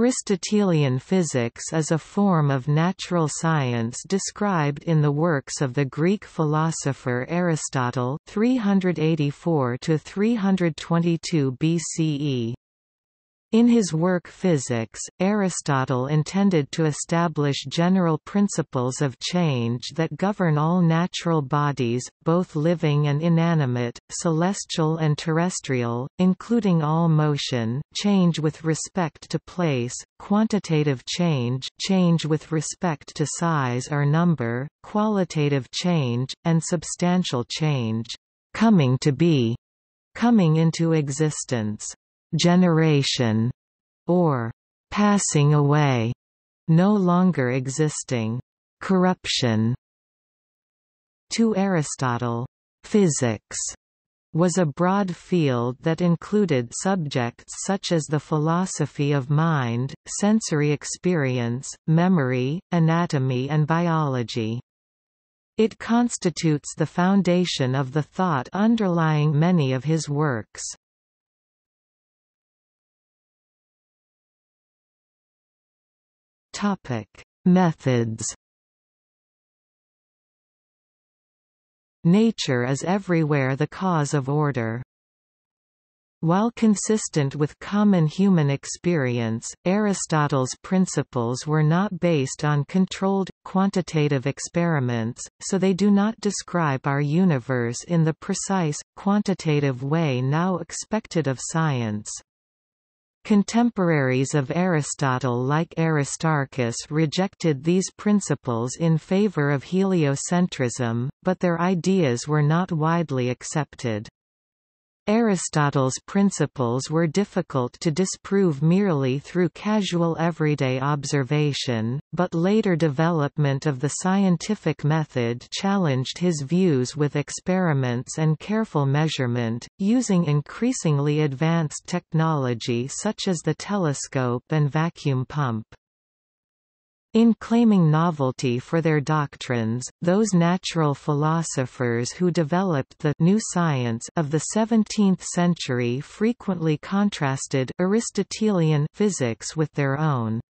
Aristotelian physics is a form of natural science described in the works of the Greek philosopher Aristotle (384–322 BCE). In his work Physics, Aristotle intended to establish general principles of change that govern all natural bodies, both living and inanimate, celestial and terrestrial, including all motion, change with respect to place, quantitative change, change with respect to size or number, qualitative change, and substantial change, coming to be, coming into existence. Generation, or passing away, no longer existing, corruption. To Aristotle, physics was a broad field that included subjects such as the philosophy of mind, sensory experience, memory, anatomy and biology. It constitutes the foundation of the thought underlying many of his works. Methods. Nature is everywhere the cause of order. While consistent with common human experience, Aristotle's principles were not based on controlled, quantitative experiments, so they do not describe our universe in the precise, quantitative way now expected of science. Contemporaries of Aristotle like Aristarchus rejected these principles in favor of heliocentrism, but their ideas were not widely accepted. Aristotle's principles were difficult to disprove merely through casual everyday observation, but later development of the scientific method challenged his views with experiments and careful measurement, using increasingly advanced technology such as the telescope and vacuum pump. In claiming novelty for their doctrines, those natural philosophers who developed the new science of the 17th century frequently contrasted Aristotelian physics with their own.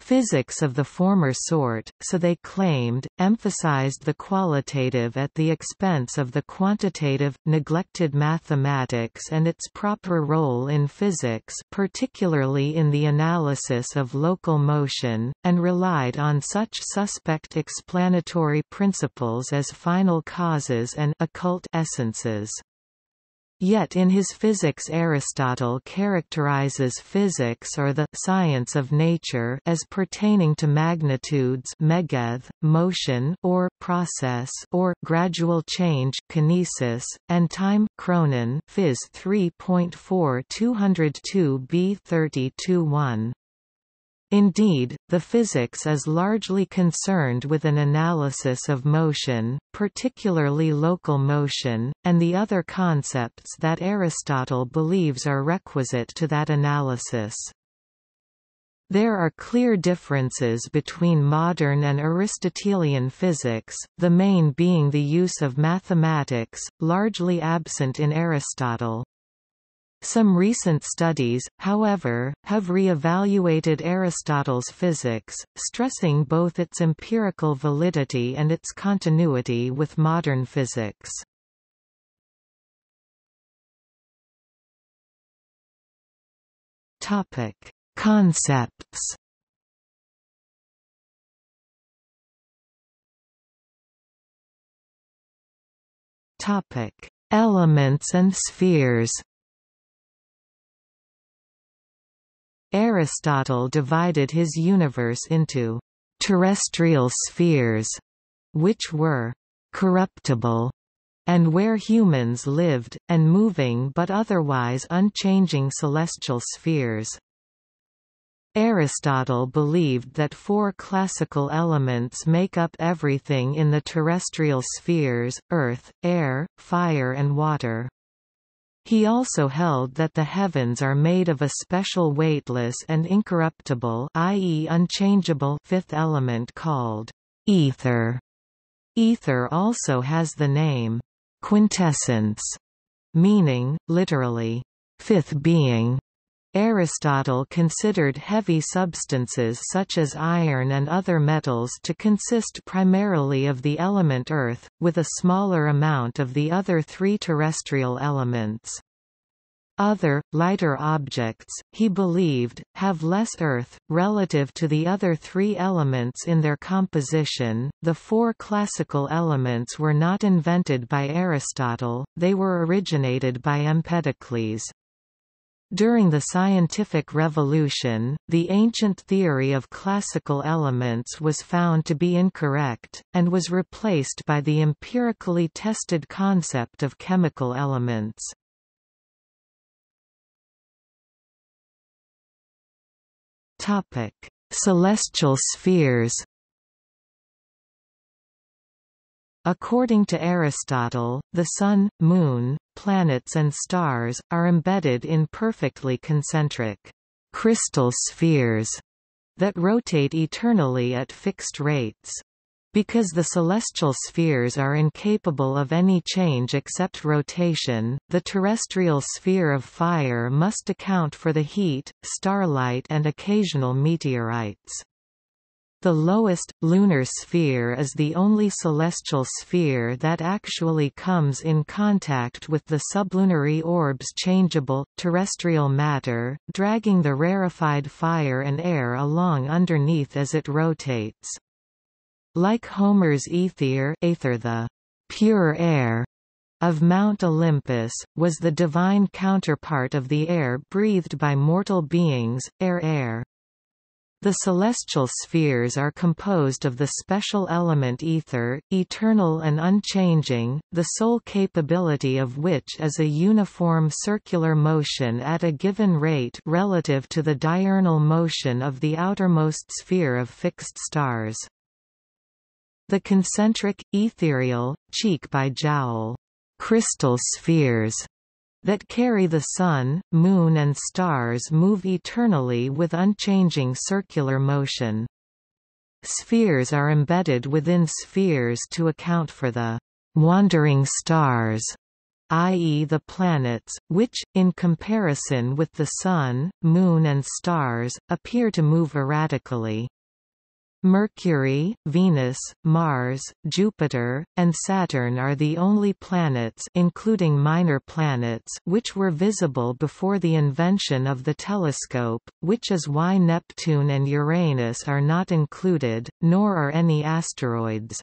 Physics of the former sort, so they claimed, emphasized the qualitative at the expense of the quantitative, neglected mathematics and its proper role in physics, particularly in the analysis of local motion, and relied on such suspect explanatory principles as final causes and occult essences. Yet in his Physics Aristotle characterizes physics or the science of nature as pertaining to magnitudes (megeth), motion or process or gradual change (kinesis) and time (chronon, Phys 3.4202b32.1). Indeed, the physics is largely concerned with an analysis of motion, particularly local motion, and the other concepts that Aristotle believes are requisite to that analysis. There are clear differences between modern and Aristotelian physics, the main being the use of mathematics, largely absent in Aristotle. Some recent studies, however, have re-evaluated Aristotle's physics, stressing both its empirical validity and its continuity with modern physics. Concepts. Elements and spheres. Aristotle divided his universe into terrestrial spheres, which were corruptible, and where humans lived, and moving but otherwise unchanging celestial spheres. Aristotle believed that four classical elements make up everything in the terrestrial spheres: earth, air, fire and water. He also held that the heavens are made of a special weightless and incorruptible, i.e. unchangeable, fifth element called ether. Ether also has the name quintessence, meaning, literally, fifth being, Aristotle considered heavy substances such as iron and other metals to consist primarily of the element earth, with a smaller amount of the other three terrestrial elements. Other, lighter objects, he believed, have less earth, relative to the other three elements in their composition. The four classical elements were not invented by Aristotle, they were originated by Empedocles. During the scientific revolution, the ancient theory of classical elements was found to be incorrect, and was replaced by the empirically tested concept of chemical elements. Topic: Celestial spheres. According to Aristotle, the Sun, Moon, planets and stars, are embedded in perfectly concentric crystal spheres that rotate eternally at fixed rates. Because the celestial spheres are incapable of any change except rotation, the terrestrial sphere of fire must account for the heat, starlight and occasional meteorites. The lowest, lunar sphere is the only celestial sphere that actually comes in contact with the sublunary orb's changeable, terrestrial matter, dragging the rarefied fire and air along underneath as it rotates. Like Homer's Aether, the pure air of Mount Olympus, was the divine counterpart of the air breathed by mortal beings, air. The celestial spheres are composed of the special element ether, eternal and unchanging, the sole capability of which is a uniform circular motion at a given rate relative to the diurnal motion of the outermost sphere of fixed stars. The concentric, ethereal, cheek-by-jowl, crystal spheres that carry the Sun, Moon and stars move eternally with unchanging circular motion. Spheres are embedded within spheres to account for the wandering stars, i.e. the planets, which, in comparison with the Sun, Moon and stars, appear to move erratically. Mercury, Venus, Mars, Jupiter, and Saturn are the only planets, including minor planets, which were visible before the invention of the telescope, which is why Neptune and Uranus are not included, nor are any asteroids.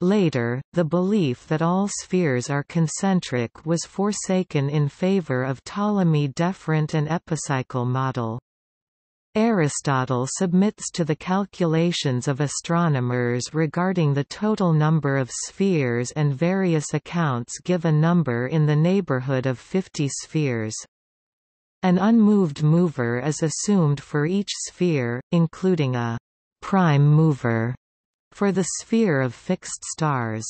Later, the belief that all spheres are concentric was forsaken in favor of Ptolemy deferent and epicycle model. Aristotle submits to the calculations of astronomers regarding the total number of spheres, and various accounts give a number in the neighborhood of 50 spheres. An unmoved mover is assumed for each sphere, including a prime mover for the sphere of fixed stars.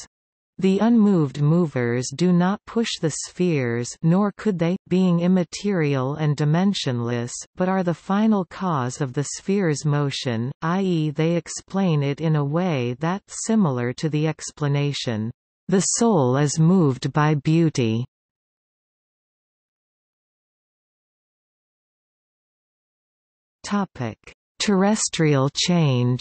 The unmoved movers do not push the spheres, nor could they, being immaterial and dimensionless, but are the final cause of the sphere's motion, i.e. they explain it in a way that's similar to the explanation, "The soul is moved by beauty." Terrestrial change.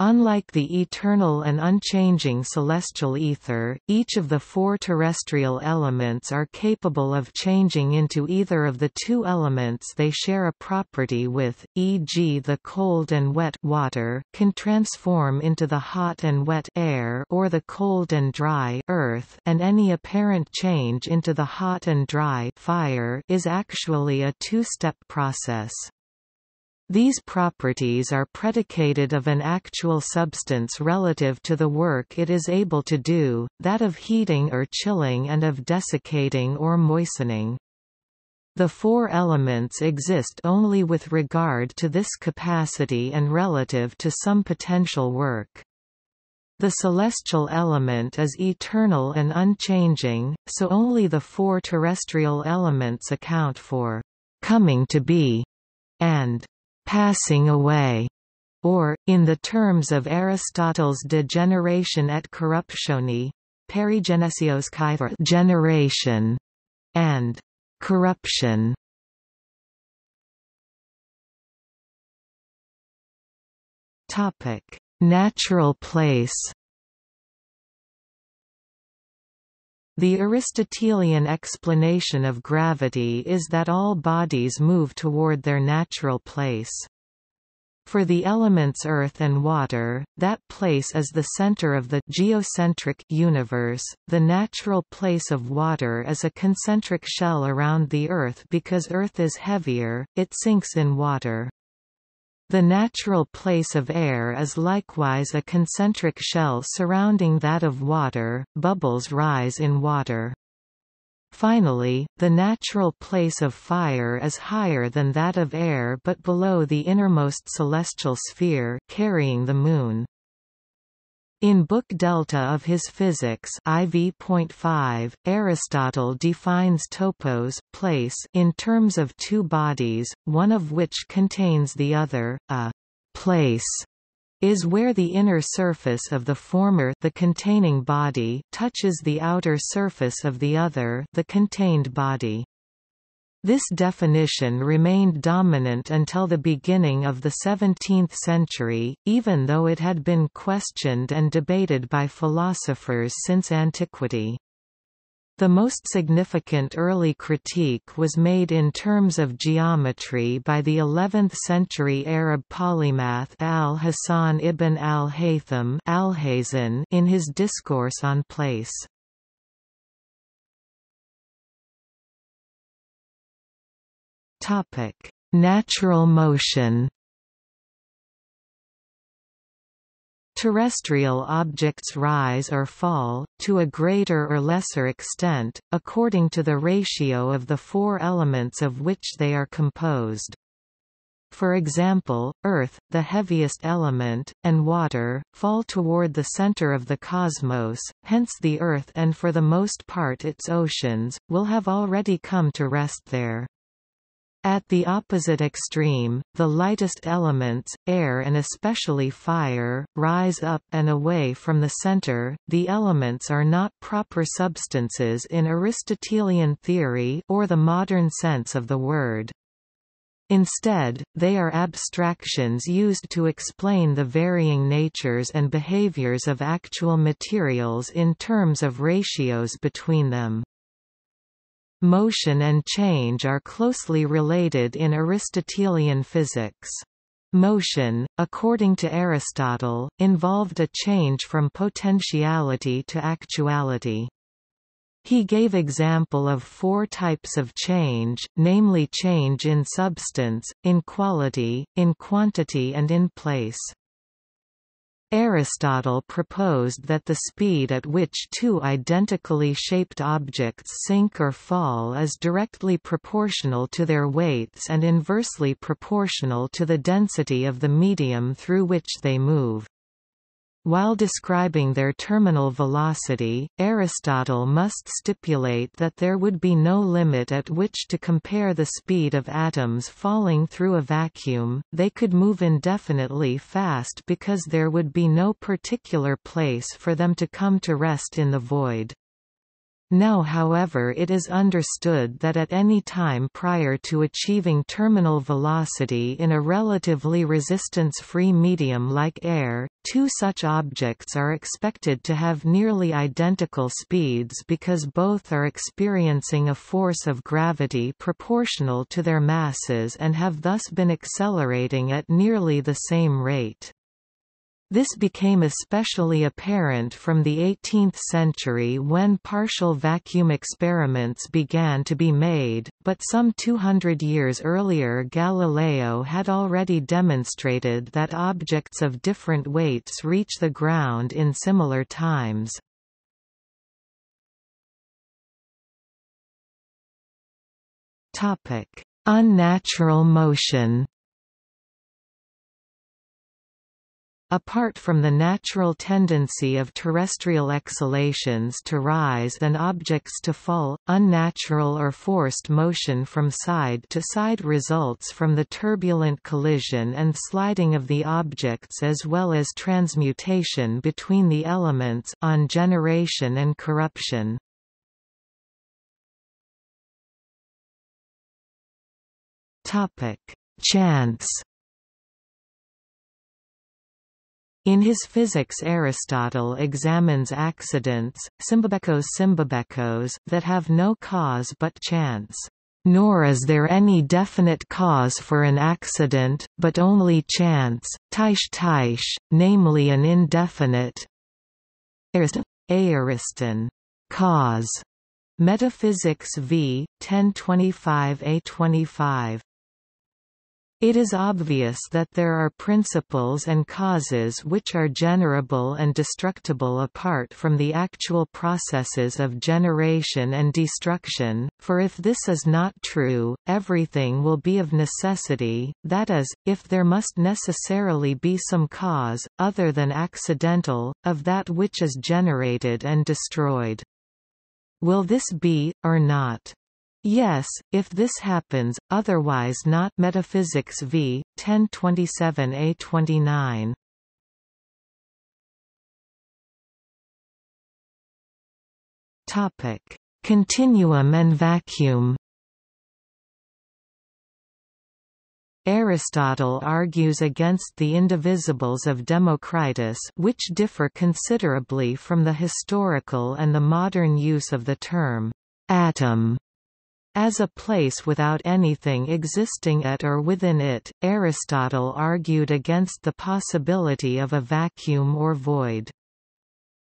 Unlike the eternal and unchanging celestial ether, each of the four terrestrial elements are capable of changing into either of the two elements they share a property with, e.g. the cold and wet water can transform into the hot and wet air, or the cold and dry earth, and any apparent change into the hot and dry fire is actually a two-step process. These properties are predicated of an actual substance relative to the work it is able to do, that of heating or chilling and of desiccating or moistening. The four elements exist only with regard to this capacity and relative to some potential work. The celestial element is eternal and unchanging, so only the four terrestrial elements account for coming to be and passing away, or, in the terms of Aristotle's de generation et corruptione, perigenesios kaitha, generation, and corruption. Natural place. The Aristotelian explanation of gravity is that all bodies move toward their natural place. For the elements earth and water, that place is the center of the geocentric universe. The natural place of water is a concentric shell around the earth because earth is heavier, it sinks in water. The natural place of air is likewise a concentric shell surrounding that of water, bubbles rise in water. Finally, the natural place of fire is higher than that of air but below the innermost celestial sphere, carrying the moon. In Book Delta of his Physics IV.5, Aristotle defines topos, place, in terms of two bodies, one of which contains the other. A place is where the inner surface of the former, the containing body, touches the outer surface of the other, the contained body. This definition remained dominant until the beginning of the 17th century, even though it had been questioned and debated by philosophers since antiquity. The most significant early critique was made in terms of geometry by the 11th-century Arab polymath al-Hasan ibn al-Haytham in his Discourse on Place. Natural motion. Terrestrial objects rise or fall, to a greater or lesser extent, according to the ratio of the four elements of which they are composed. For example, earth, the heaviest element, and water, fall toward the center of the cosmos, hence the earth and for the most part its oceans, will have already come to rest there. At the opposite extreme, the lightest elements, air and especially fire, rise up and away from the center. The elements are not proper substances in Aristotelian theory or the modern sense of the word. Instead, they are abstractions used to explain the varying natures and behaviors of actual materials in terms of ratios between them. Motion and change are closely related in Aristotelian physics. Motion, according to Aristotle, involved a change from potentiality to actuality. He gave example of four types of change, namely change in substance, in quality, in quantity and in place. Aristotle proposed that the speed at which two identically shaped objects sink or fall is directly proportional to their weights and inversely proportional to the density of the medium through which they move. While describing their terminal velocity, Aristotle must stipulate that there would be no limit at which to compare the speed of atoms falling through a vacuum. They could move indefinitely fast because there would be no particular place for them to come to rest in the void. Now, however, it is understood that at any time prior to achieving terminal velocity in a relatively resistance-free medium like air, two such objects are expected to have nearly identical speeds because both are experiencing a force of gravity proportional to their masses and have thus been accelerating at nearly the same rate. This became especially apparent from the 18th century when partial vacuum experiments began to be made, but some 200 years earlier Galileo had already demonstrated that objects of different weights reach the ground in similar times. Unnatural motion. Apart from the natural tendency of terrestrial exhalations to rise and objects to fall, unnatural or forced motion from side to side results from the turbulent collision and sliding of the objects as well as transmutation between the elements on generation and corruption. Chance. In his Physics, Aristotle examines accidents, symbabekos, that have no cause but chance. Nor is there any definite cause for an accident, but only chance, namely an indefinite ariston, cause. Metaphysics v. 1025a25. It is obvious that there are principles and causes which are generable and destructible apart from the actual processes of generation and destruction, for if this is not true, everything will be of necessity, that is, if there must necessarily be some cause, other than accidental, of that which is generated and destroyed. Will this be, or not? Yes, if this happens, otherwise not. Metaphysics v. 1027a29. Topic: Continuum and vacuum. Aristotle argues against the indivisibles of Democritus, which differ considerably from the historical and the modern use of the term atom. As a place without anything existing at or within it, Aristotle argued against the possibility of a vacuum or void.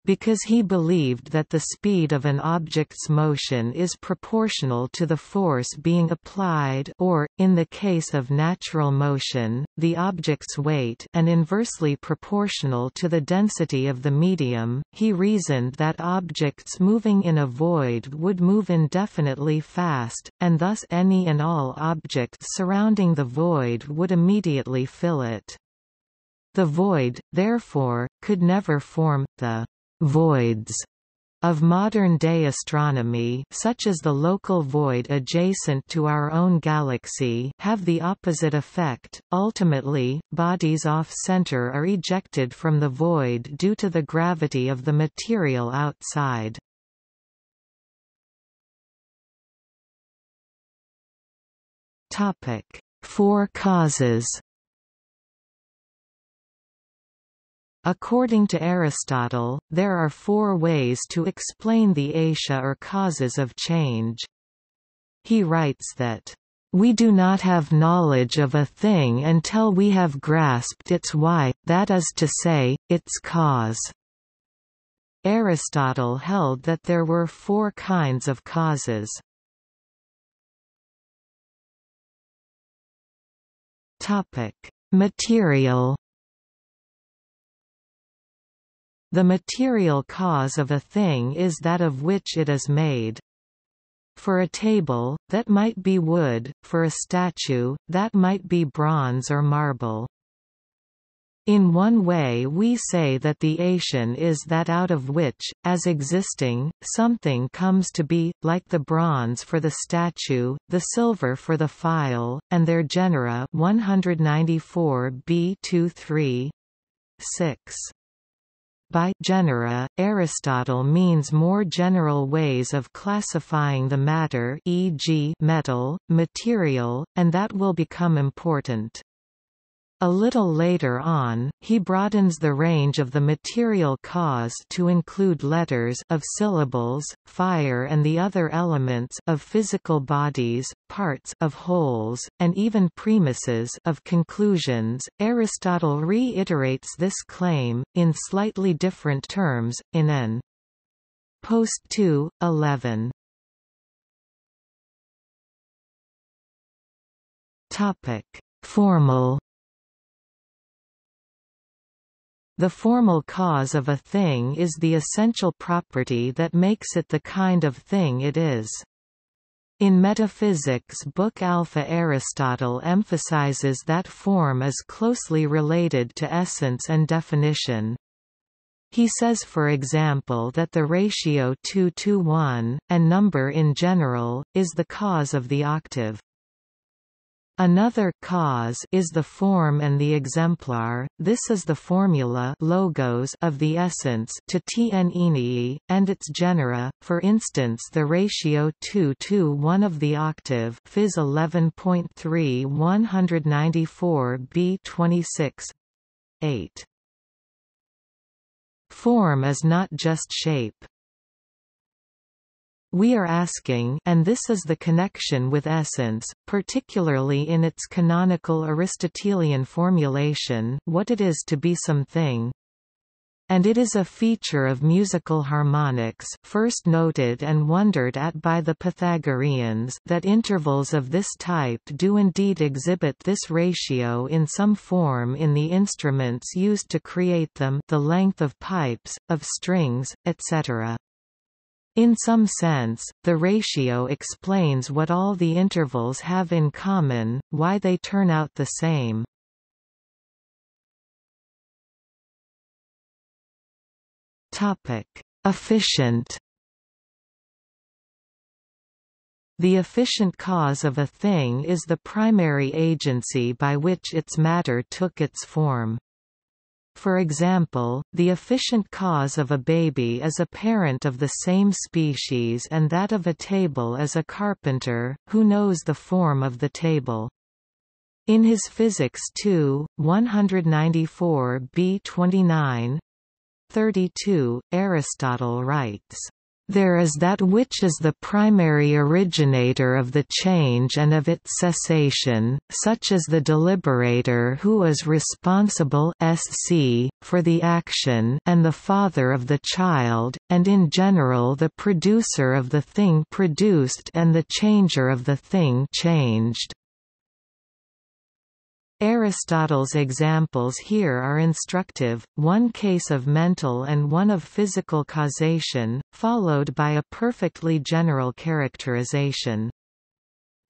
Because he believed that the speed of an object's motion is proportional to the force being applied or, in the case of natural motion, the object's weight and inversely proportional to the density of the medium, he reasoned that objects moving in a void would move indefinitely fast, and thus any and all objects surrounding the void would immediately fill it. The void, therefore, could never form the voids of modern-day astronomy, such as the local void adjacent to our own galaxy, have the opposite effect. Ultimately, bodies off-center are ejected from the void due to the gravity of the material outside. Topic: Four causes. According to Aristotle, there are four ways to explain the atia or causes of change. He writes that, "We do not have knowledge of a thing until we have grasped its why, that is to say, its cause." Aristotle held that there were four kinds of causes. Topic: Material. The material cause of a thing is that of which it is made. For a table, that might be wood, for a statue, that might be bronze or marble. In one way we say that the action is that out of which, as existing, something comes to be, like the bronze for the statue, the silver for the phial, and their genera 194b23.6. By genera, Aristotle means more general ways of classifying the matter, e.g. metal, material, and that will become important. A little later on, he broadens the range of the material cause to include letters of syllables, fire and the other elements of physical bodies, parts of wholes, and even premises of conclusions. Aristotle reiterates this claim, in slightly different terms, in N. Post 2:11. Topic: Formal. The formal cause of a thing is the essential property that makes it the kind of thing it is. In Metaphysics Book Alpha, Aristotle emphasizes that form is closely related to essence and definition. He says, for example, that the ratio 2 to 1, and number in general, is the cause of the octave. Another cause is the form and the exemplar. This is the formula logos of the essence to tnenii, and its genera, for instance the ratio 2 to 1 of the octave Phys 11.3 194 b 26. 8. Form is not just shape. We are asking, and this is the connection with essence, particularly in its canonical Aristotelian formulation, what it is to be something. And it is a feature of musical harmonics, first noted and wondered at by the Pythagoreans, that intervals of this type do indeed exhibit this ratio in some form in the instruments used to create them, the length of pipes, of strings, etc. In some sense, the ratio explains what all the intervals have in common, why they turn out the same. Topic: Efficient. The efficient cause of a thing is the primary agency by which its matter took its form. For example, the efficient cause of a baby is a parent of the same species and that of a table is a carpenter, who knows the form of the table. In his Physics 2, 194 b 29, 32, Aristotle writes, "There is that which is the primary originator of the change and of its cessation, such as the deliberator who is responsible (sc) for the action and the father of the child, and in general the producer of the thing produced and the changer of the thing changed." Aristotle's examples here are instructive, one case of mental and one of physical causation, followed by a perfectly general characterization.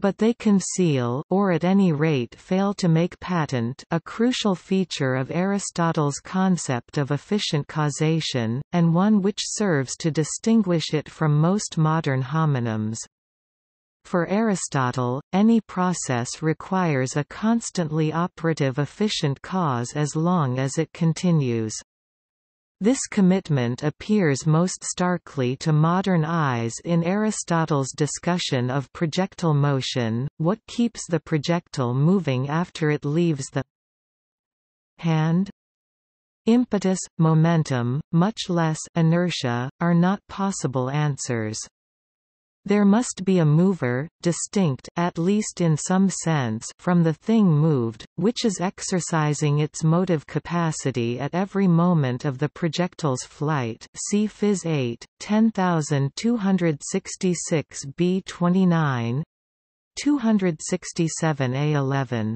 But they conceal, or at any rate fail to make patent, a crucial feature of Aristotle's concept of efficient causation, and one which serves to distinguish it from most modern hominins. For Aristotle, any process requires a constantly operative efficient cause as long as it continues. This commitment appears most starkly to modern eyes in Aristotle's discussion of projectile motion, what keeps the projectile moving after it leaves the hand? Impetus, momentum, much less inertia, are not possible answers. There must be a mover, distinct, at least in some sense, from the thing moved, which is exercising its motive capacity at every moment of the projectile's flight. See Phys 8, 10266 B29, 267 A11.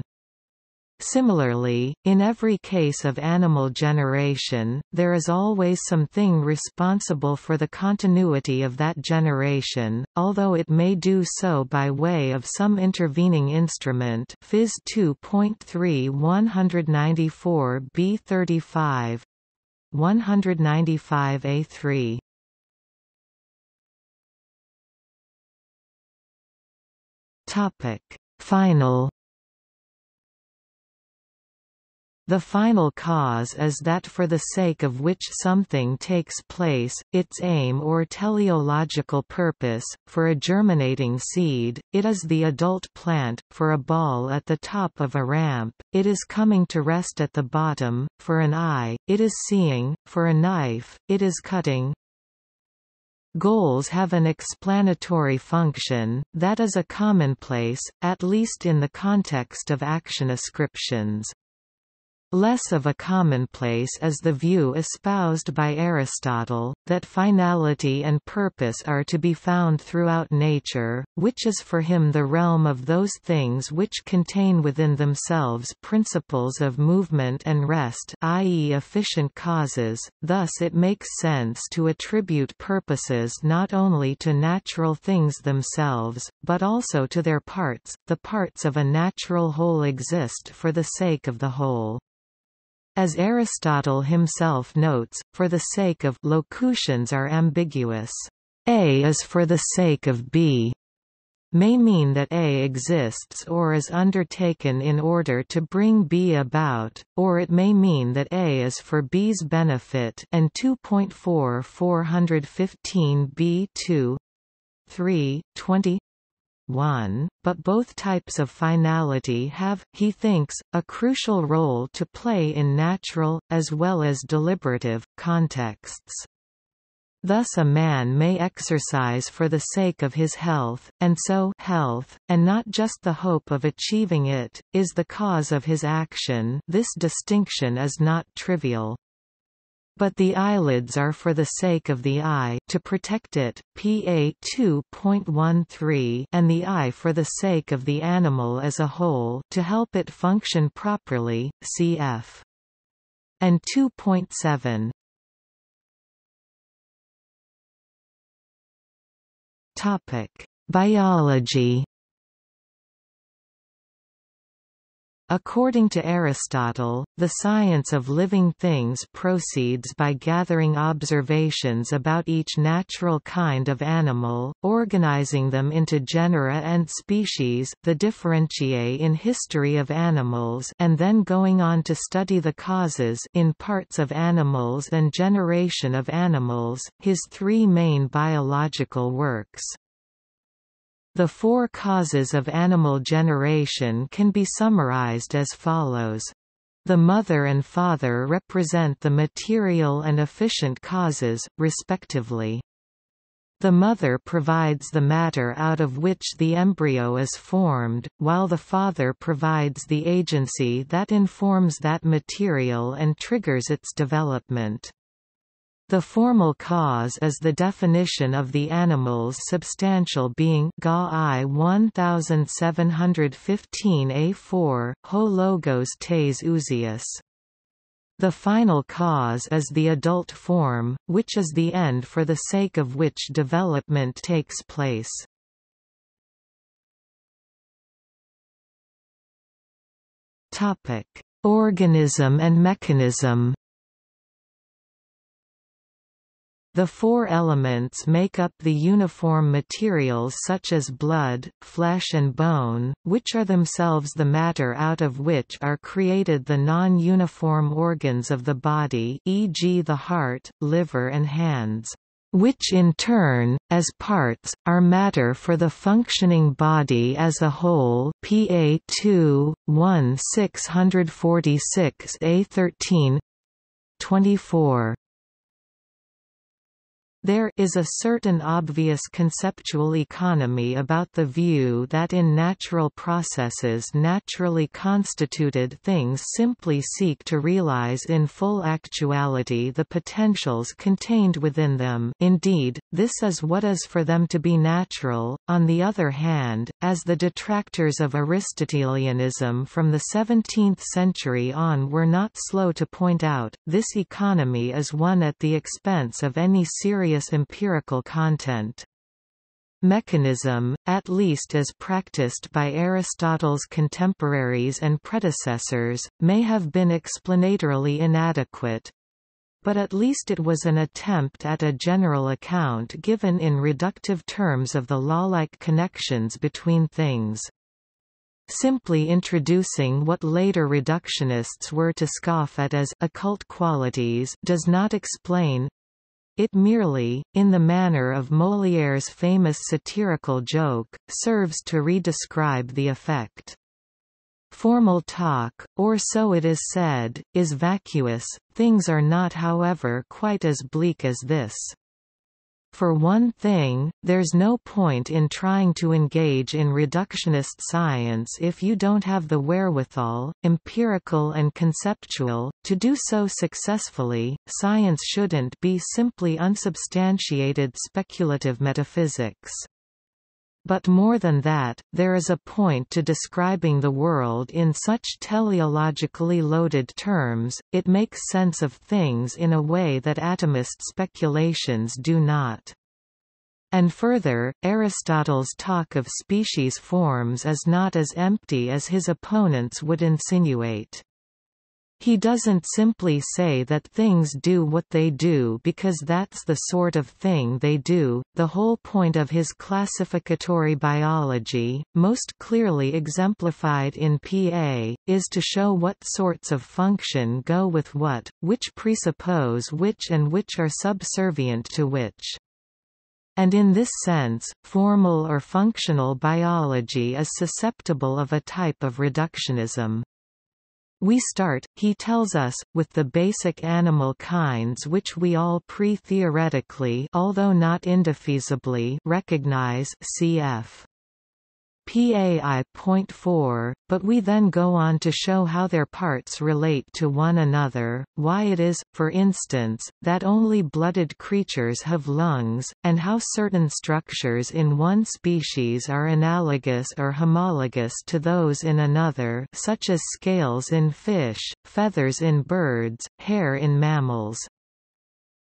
Similarly, in every case of animal generation, there is always something responsible for the continuity of that generation, although it may do so by way of some intervening instrument. Phys 2.3 194 B35 195 A3. Topic: Final. The final cause is that for the sake of which something takes place, its aim or teleological purpose. For a germinating seed, it is the adult plant; for a ball at the top of a ramp, it is coming to rest at the bottom; for an eye, it is seeing; for a knife, it is cutting. Goals have an explanatory function, that is a commonplace, at least in the context of action ascriptions. Less of a commonplace is the view espoused by Aristotle, that finality and purpose are to be found throughout nature, which is for him the realm of those things which contain within themselves principles of movement and rest, i.e. efficient causes. Thus it makes sense to attribute purposes not only to natural things themselves, but also to their parts. The parts of a natural whole exist for the sake of the whole. As Aristotle himself notes, for the sake of locutions are ambiguous. A is for the sake of B. may mean that A exists or is undertaken in order to bring B about, or it may mean that A is for B's benefit and 2.4415b2.3.20.1, but both types of finality have, he thinks, a crucial role to play in natural, as well as deliberative, contexts. Thus a man may exercise for the sake of his health, and so health, and not just the hope of achieving it, is the cause of his action. This distinction is not trivial. But the eyelids are for the sake of the eye, to protect it, PA 2.13, and the eye for the sake of the animal as a whole, to help it function properly, cf. And 2.7. Biology. According to Aristotle, the science of living things proceeds by gathering observations about each natural kind of animal, organizing them into genera and species, the differentiae in history of animals, and then going on to study the causes in parts of animals and generation of animals, his three main biological works. The four causes of animal generation can be summarized as follows. The mother and father represent the material and efficient causes, respectively. The mother provides the matter out of which the embryo is formed, while the father provides the agency that informs that material and triggers its development. The formal cause is the definition of the animal's substantial being Ga I 1715a4, Ho logos tes ousios. The final cause is the adult form, which is the end for the sake of which development takes place. Organism and mechanism. The four elements make up the uniform materials such as blood, flesh and bone, which are themselves the matter out of which are created the non-uniform organs of the body, e.g. the heart, liver and hands, which in turn, as parts, are matter for the functioning body as a whole. PA 2.1646a13.24. There is a certain obvious conceptual economy about the view that in natural processes naturally constituted things simply seek to realize in full actuality the potentials contained within them. Indeed, this is what is for them to be natural. On the other hand, as the detractors of Aristotelianism from the 17th century on were not slow to point out, this economy is one at the expense of any serious empirical content. Mechanism, at least as practiced by Aristotle's contemporaries and predecessors, may have been explanatorily inadequate, but at least it was an attempt at a general account given in reductive terms of the law-like connections between things. Simply introducing what later reductionists were to scoff at as occult qualities does not explain it merely, in the manner of Molière's famous satirical joke, serves to re-describe the effect. Formal talk, or so it is said, is vacuous. Things are not, however, quite as bleak as this. For one thing, there's no point in trying to engage in reductionist science if you don't have the wherewithal, empirical and conceptual, to do so successfully. Science shouldn't be simply unsubstantiated speculative metaphysics. But more than that, there is a point to describing the world in such teleologically loaded terms. It makes sense of things in a way that atomist speculations do not. And further, Aristotle's talk of species forms is not as empty as his opponents would insinuate. He doesn't simply say that things do what they do because that's the sort of thing they do. The whole point of his classificatory biology, most clearly exemplified in PA, is to show what sorts of function go with what, which presuppose which and which are subservient to which. And in this sense, formal or functional biology is susceptible of a type of reductionism. We start, he tells us, with the basic animal kinds which we all pre-theoretically, although not indefeasibly, recognize, cf. PAI.4, but we then go on to show how their parts relate to one another, why it is, for instance, that only blooded creatures have lungs, and how certain structures in one species are analogous or homologous to those in another, such as scales in fish, feathers in birds, hair in mammals.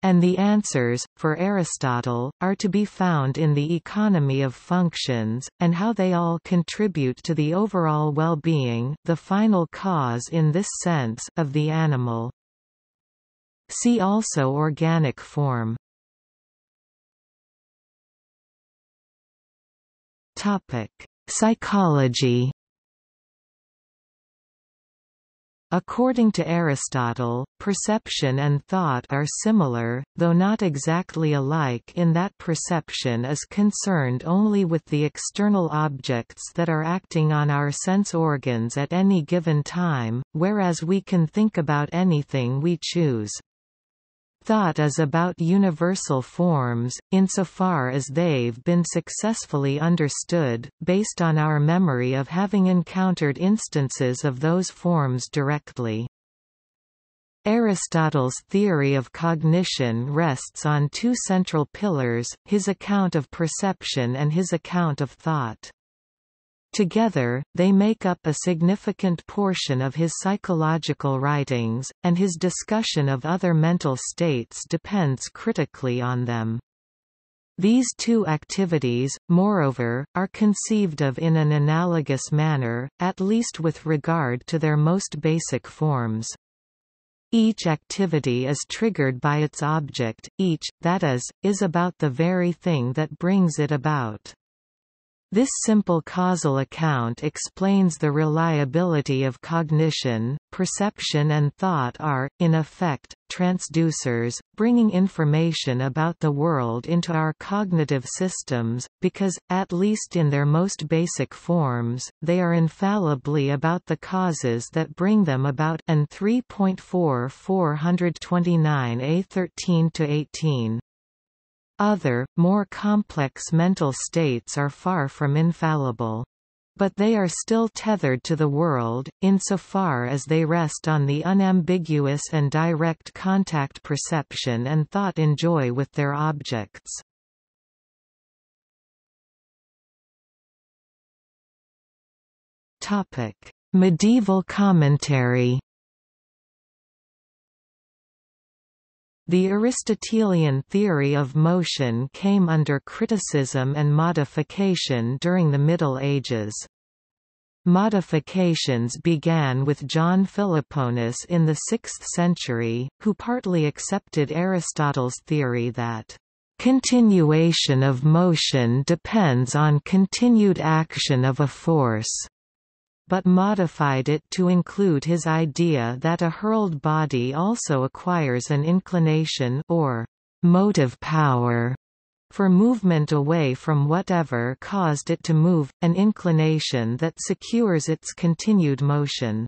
And the answers, for Aristotle, are to be found in the economy of functions, and how they all contribute to the overall well-being, the final cause in this sense, of the animal. See also organic form. Topic: Psychology. According to Aristotle, perception and thought are similar, though not exactly alike in that perception is concerned only with the external objects that are acting on our sense organs at any given time, whereas we can think about anything we choose. Thought is about universal forms, insofar as they've been successfully understood, based on our memory of having encountered instances of those forms directly. Aristotle's theory of cognition rests on two central pillars, his account of perception and his account of thought. Together, they make up a significant portion of his psychological writings, and his discussion of other mental states depends critically on them. These two activities, moreover, are conceived of in an analogous manner, at least with regard to their most basic forms. Each activity is triggered by its object, each, that is about the very thing that brings it about. This simple causal account explains the reliability of cognition. Perception and thought are, in effect, transducers, bringing information about the world into our cognitive systems, because, at least in their most basic forms, they are infallibly about the causes that bring them about. And 3.4-429a13-18. Other, more complex mental states are far from infallible. But they are still tethered to the world, insofar as they rest on the unambiguous and direct contact perception and thought enjoy with their objects. Topic: Medieval commentary. The Aristotelian theory of motion came under criticism and modification during the Middle Ages. Modifications began with John Philoponus in the 6th century, who partly accepted Aristotle's theory that continuation of motion depends on continued action of a force, but modified it to include his idea that a hurled body also acquires an inclination or motive power for movement away from whatever caused it to move, an inclination that secures its continued motion.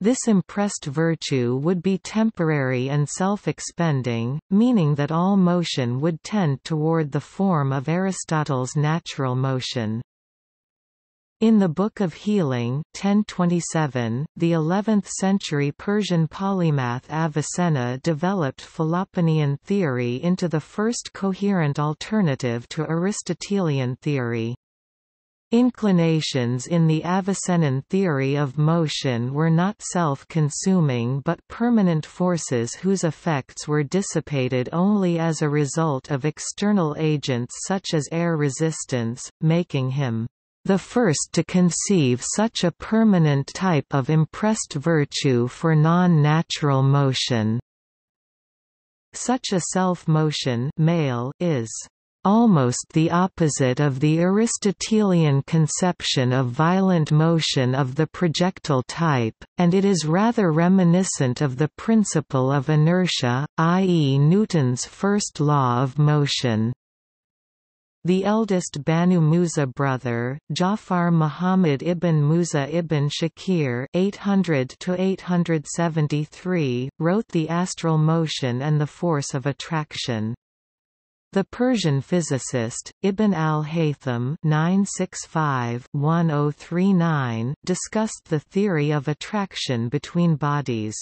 This impressed virtue would be temporary and self-expending, meaning that all motion would tend toward the form of Aristotle's natural motion. In the Book of Healing 1027, the 11th-century Persian polymath Avicenna developed Philoponian theory into the first coherent alternative to Aristotelian theory. Inclinations in the Avicennan theory of motion were not self-consuming but permanent forces whose effects were dissipated only as a result of external agents such as air resistance, making him the first to conceive such a permanent type of impressed virtue for non-natural motion. Such a self-motion is almost the opposite of the Aristotelian conception of violent motion of the projectile type, and it is rather reminiscent of the principle of inertia, i.e. Newton's first law of motion. The eldest Banu Musa brother, Ja'far Muhammad ibn Musa ibn Shakir (800–873), wrote The Astral Motion and the Force of Attraction. The Persian physicist, Ibn al-Haytham (965–1039), discussed the theory of attraction between bodies.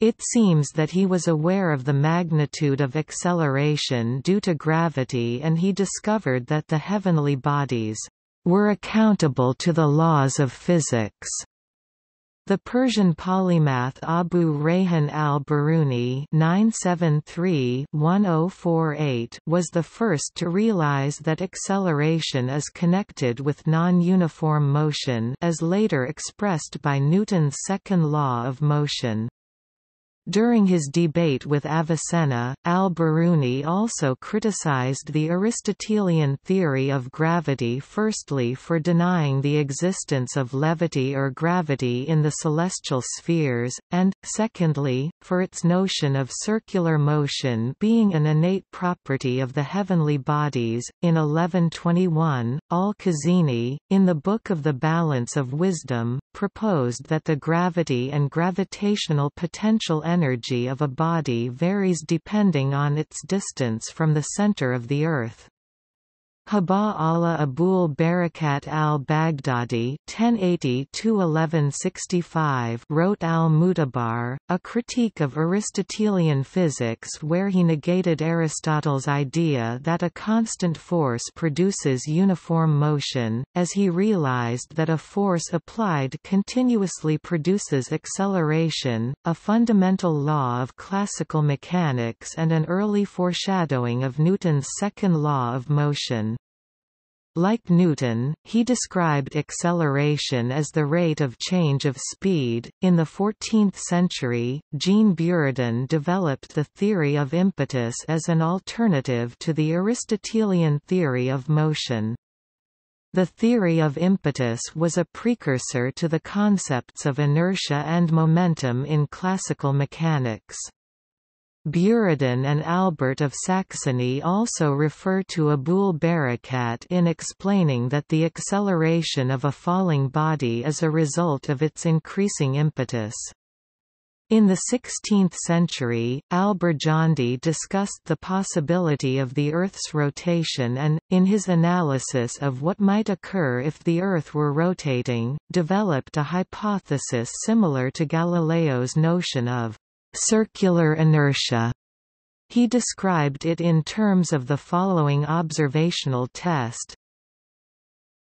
It seems that he was aware of the magnitude of acceleration due to gravity, and he discovered that the heavenly bodies were accountable to the laws of physics. The Persian polymath Abu Rehan al-Biruni (973–1048) was the first to realize that acceleration is connected with non-uniform motion, as later expressed by Newton's second law of motion. During his debate with Avicenna, al-Biruni also criticized the Aristotelian theory of gravity, firstly for denying the existence of levity or gravity in the celestial spheres, and, secondly, for its notion of circular motion being an innate property of the heavenly bodies. In 1121, al-Khazini, in the Book of the Balance of Wisdom, proposed that the gravity and gravitational potential energy of a body varies depending on its distance from the center of the Earth. Habba Allah Abu'l-Barakat al-Baghdadi (1080–1165) wrote Al-Mu'tabar, a critique of Aristotelian physics where he negated Aristotle's idea that a constant force produces uniform motion, as he realized that a force applied continuously produces acceleration, a fundamental law of classical mechanics and an early foreshadowing of Newton's second law of motion. Like Newton, he described acceleration as the rate of change of speed. In the 14th century, Jean Buridan developed the theory of impetus as an alternative to the Aristotelian theory of motion. The theory of impetus was a precursor to the concepts of inertia and momentum in classical mechanics. Buridan and Albert of Saxony also refer to Abu'l-Barakat in explaining that the acceleration of a falling body is a result of its increasing impetus. In the 16th century, Alberjandi discussed the possibility of the Earth's rotation and, in his analysis of what might occur if the Earth were rotating, developed a hypothesis similar to Galileo's notion of circular inertia. He described it in terms of the following observational test.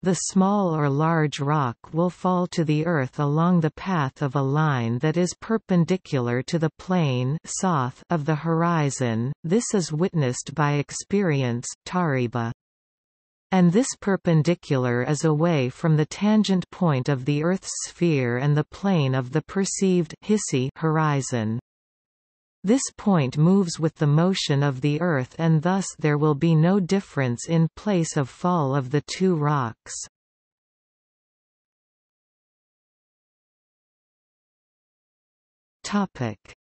The small or large rock will fall to the earth along the path of a line that is perpendicular to the plane south of the horizon. This is witnessed by experience, tariba. And this perpendicular is away from the tangent point of the earth's sphere and the plane of the perceived hisi horizon. This point moves with the motion of the Earth, and thus there will be no difference in place of fall of the two rocks.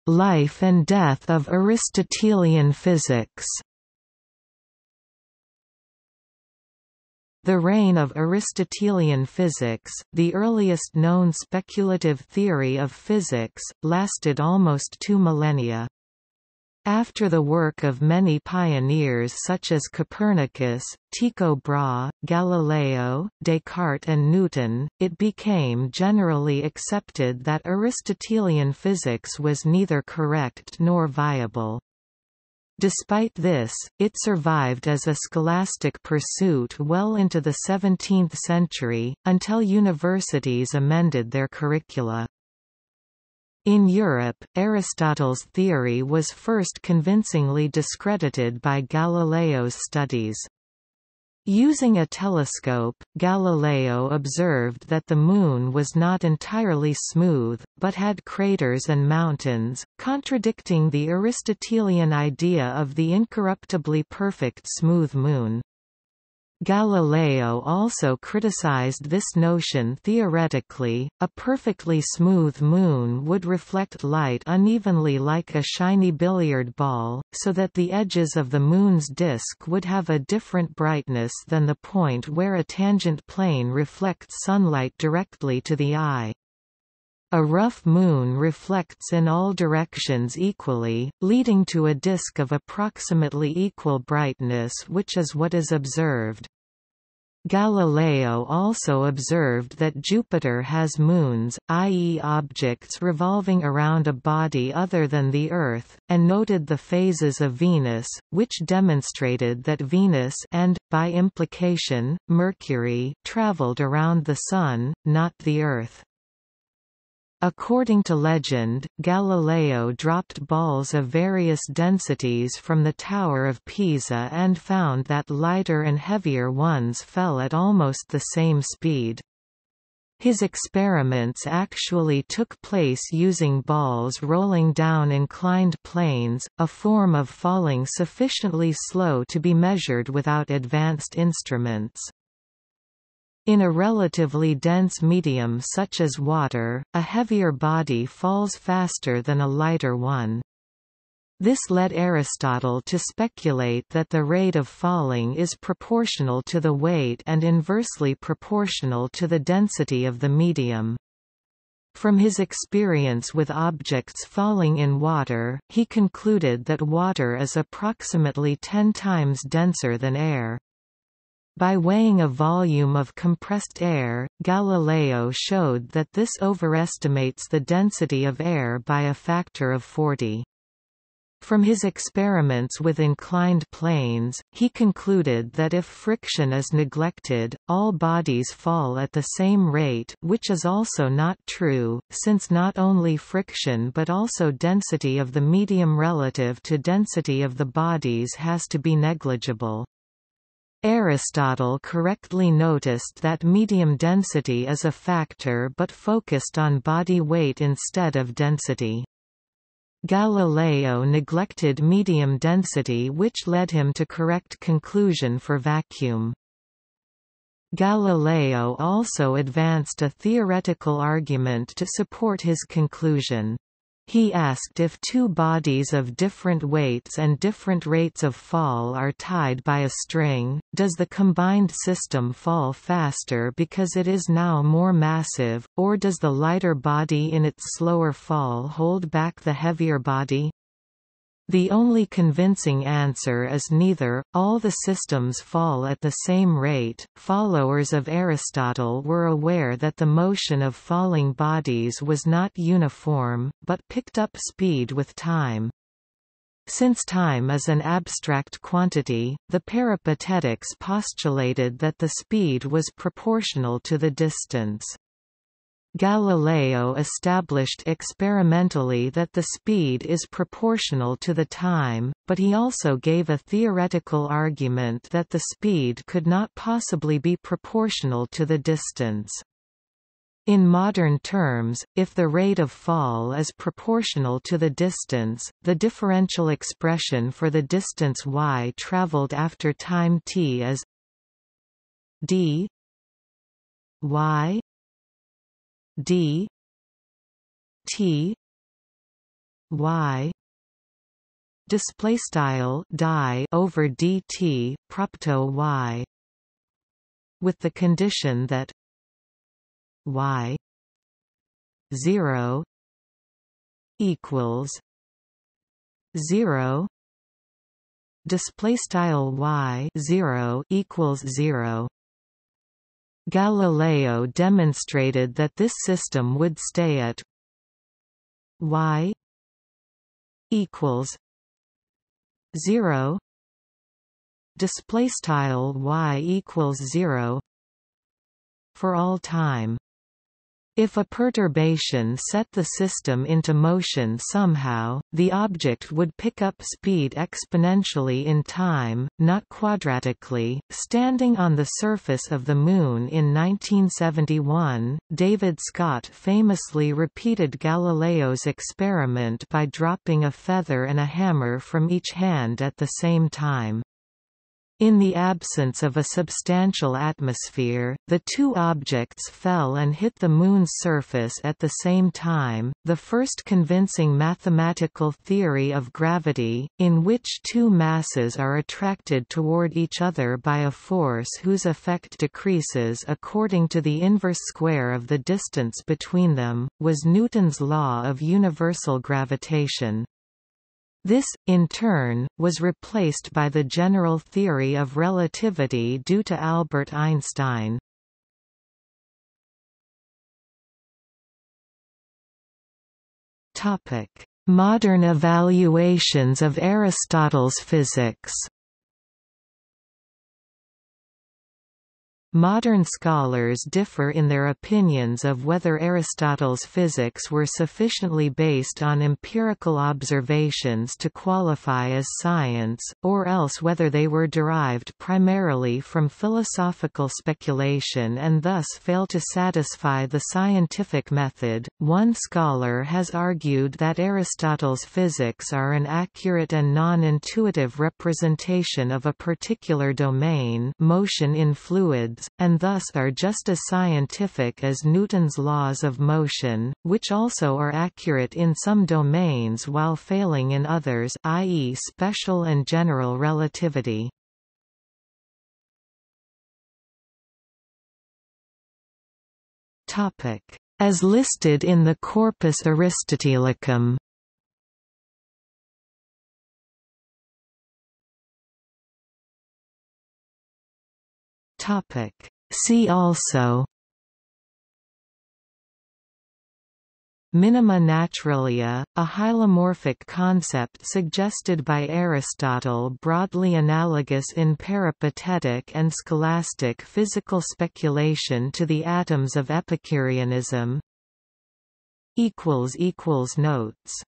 Life and death of Aristotelian physics. The reign of Aristotelian physics, the earliest known speculative theory of physics, lasted almost 2 millennia. After the work of many pioneers such as Copernicus, Tycho Brahe, Galileo, Descartes and Newton, it became generally accepted that Aristotelian physics was neither correct nor viable. Despite this, it survived as a scholastic pursuit well into the 17th century, until universities amended their curricula. In Europe, Aristotle's theory was first convincingly discredited by Galileo's studies. Using a telescope, Galileo observed that the Moon was not entirely smooth, but had craters and mountains, contradicting the Aristotelian idea of the incorruptibly perfect smooth Moon. Galileo also criticized this notion theoretically. A perfectly smooth moon would reflect light unevenly like a shiny billiard ball, so that the edges of the moon's disk would have a different brightness than the point where a tangent plane reflects sunlight directly to the eye. A rough moon reflects in all directions equally, leading to a disk of approximately equal brightness, which is what is observed. Galileo also observed that Jupiter has moons, i.e. objects revolving around a body other than the Earth, and noted the phases of Venus, which demonstrated that Venus and, by implication, Mercury traveled around the Sun, not the Earth. According to legend, Galileo dropped balls of various densities from the Tower of Pisa and found that lighter and heavier ones fell at almost the same speed. His experiments actually took place using balls rolling down inclined planes, a form of falling sufficiently slow to be measured without advanced instruments. In a relatively dense medium such as water, a heavier body falls faster than a lighter one. This led Aristotle to speculate that the rate of falling is proportional to the weight and inversely proportional to the density of the medium. From his experience with objects falling in water, he concluded that water is approximately 10 times denser than air. By weighing a volume of compressed air, Galileo showed that this overestimates the density of air by a factor of 40. From his experiments with inclined planes, he concluded that if friction is neglected, all bodies fall at the same rate, which is also not true, since not only friction but also density of the medium relative to density of the bodies has to be negligible. Aristotle correctly noticed that medium density is a factor but focused on body weight instead of density. Galileo neglected medium density, which led him to correct conclusion for vacuum. Galileo also advanced a theoretical argument to support his conclusion. He asked if two bodies of different weights and different rates of fall are tied by a string, does the combined system fall faster because it is now more massive, or does the lighter body in its slower fall hold back the heavier body? The only convincing answer is neither. All the systems fall at the same rate. Followers of Aristotle were aware that the motion of falling bodies was not uniform, but picked up speed with time. Since time is an abstract quantity, the peripatetics postulated that the speed was proportional to the distance. Galileo established experimentally that the speed is proportional to the time, but he also gave a theoretical argument that the speed could not possibly be proportional to the distance. In modern terms, if the rate of fall is proportional to the distance, the differential expression for the distance y traveled after time t is d y d t y display style di over dt propto y, with the condition that y 0 equals 0 display style y 0 equals 0. Galileo demonstrated that this system would stay at y equals 0 display style y equals 0 for all time. If a perturbation set the system into motion somehow, the object would pick up speed exponentially in time, not quadratically. Standing on the surface of the Moon in 1971, David Scott famously repeated Galileo's experiment by dropping a feather and a hammer from each hand at the same time. In the absence of a substantial atmosphere, the two objects fell and hit the Moon's surface at the same time. The first convincing mathematical theory of gravity, in which two masses are attracted toward each other by a force whose effect decreases according to the inverse square of the distance between them, was Newton's law of universal gravitation. This, in turn, was replaced by the general theory of relativity due to Albert Einstein. Topic: Modern evaluations of Aristotle's physics. Modern scholars differ in their opinions of whether Aristotle's physics were sufficiently based on empirical observations to qualify as science, or else whether they were derived primarily from philosophical speculation and thus fail to satisfy the scientific method. One scholar has argued that Aristotle's physics are an accurate and non-intuitive representation of a particular domain, motion in fluids, and thus are just as scientific as Newton's laws of motion, which also are accurate in some domains while failing in others, i.e. special and general relativity. As listed in the Corpus Aristotelicum. See also: Minima naturalia, a hylomorphic concept suggested by Aristotle broadly analogous in peripatetic and scholastic physical speculation to the atoms of Epicureanism. == Notes